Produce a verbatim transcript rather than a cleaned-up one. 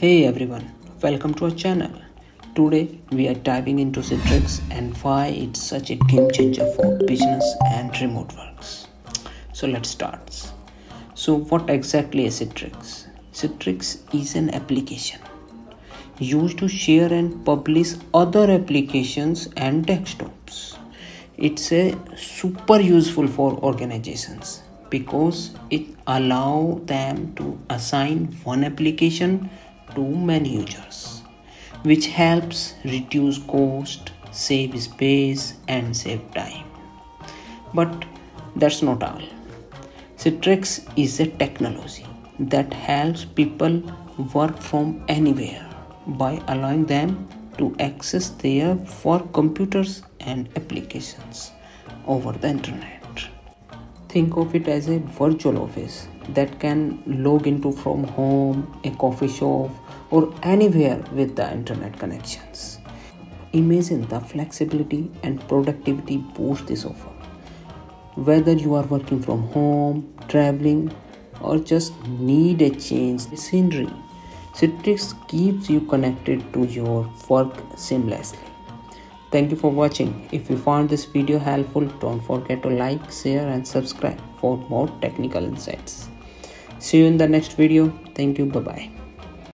Hey everyone, welcome to our channel. Today we are diving into Citrix and why it's such a game changer for business and remote works. So let's start. So what exactly is Citrix? Citrix is an application used to share and publish other applications and desktops. It's a super useful for organizations because it allows them to assign one application to many users, which helps reduce cost, save space, and save time. But that's not all. Citrix is a technology that helps people work from anywhere by allowing them to access their work computers and applications over the internet. Think of it as a virtual office that can log into from home, a coffee shop, or anywhere with the internet connections. Imagine the flexibility and productivity boost this offer. Whether you are working from home, traveling, or just need a change in scenery, Citrix keeps you connected to your work seamlessly. Thank you for watching. If you found this video helpful, don't forget to like, share, and subscribe for more technical insights. See you in the next video. Thank you. Bye-bye.